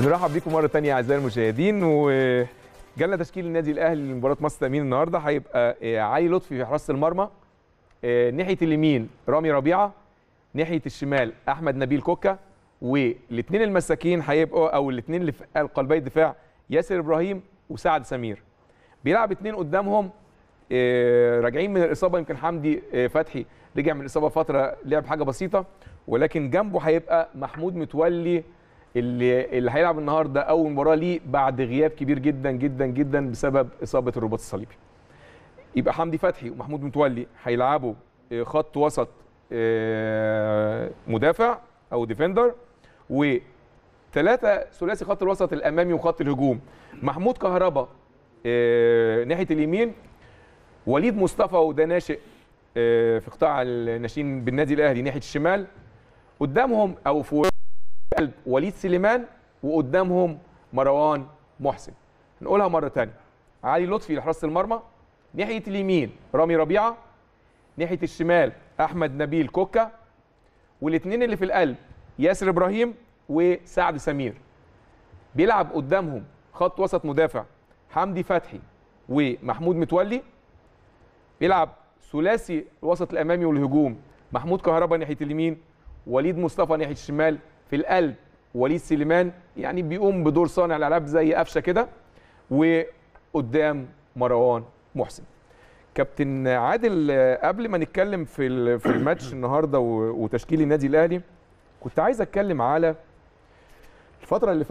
بنرحب بيكم مره ثانيه اعزائي المشاهدين، وجالنا تشكيل النادي الاهلي لمباراه مصر امين النهارده. هيبقى علي لطفي في حراسه المرمى، ناحيه اليمين رامي ربيعه، ناحيه الشمال احمد نبيل كوكا، والاثنين المساكين هيبقوا او الاثنين اللي في قلبي الدفاع ياسر ابراهيم وسعد سمير. بيلعب اثنين قدامهم راجعين من الاصابه، يمكن حمدي فتحي رجع من الاصابه فتره لعب حاجه بسيطه، ولكن جنبه هيبقى محمود متولي اللي هيلعب النهارده اول مباراه ليه بعد غياب كبير جدا جدا جدا بسبب اصابه الرباط الصليبي. يبقى حمدي فتحي ومحمود متولي هيلعبوا خط وسط مدافع او ديفندر، وثلاثه ثلاثي خط الوسط الامامي وخط الهجوم. محمود كهربا ناحيه اليمين، وليد مصطفى وده ناشئ في قطاع الناشئين بالنادي الاهلي ناحيه الشمال، قدامهم او في قلب وليد سليمان، وقدامهم مروان محسن. هنقولها مره ثانيه: علي لطفي لحراسه المرمى، ناحيه اليمين رامي ربيعه، ناحيه الشمال احمد نبيل كوكا، والاثنين اللي في القلب ياسر ابراهيم وسعد سمير. بيلعب قدامهم خط وسط مدافع حمدي فتحي ومحمود متولي، بيلعب ثلاثي الوسط الامامي والهجوم محمود كهربا ناحيه اليمين، وليد مصطفى ناحيه الشمال، في القلب وليد سليمان يعني بيقوم بدور صانع الالعاب زي قفشه كده، وقدام مروان محسن. كابتن عادل، قبل ما نتكلم في الماتش النهارده وتشكيل النادي الاهلي، كنت عايز اتكلم على الفتره اللي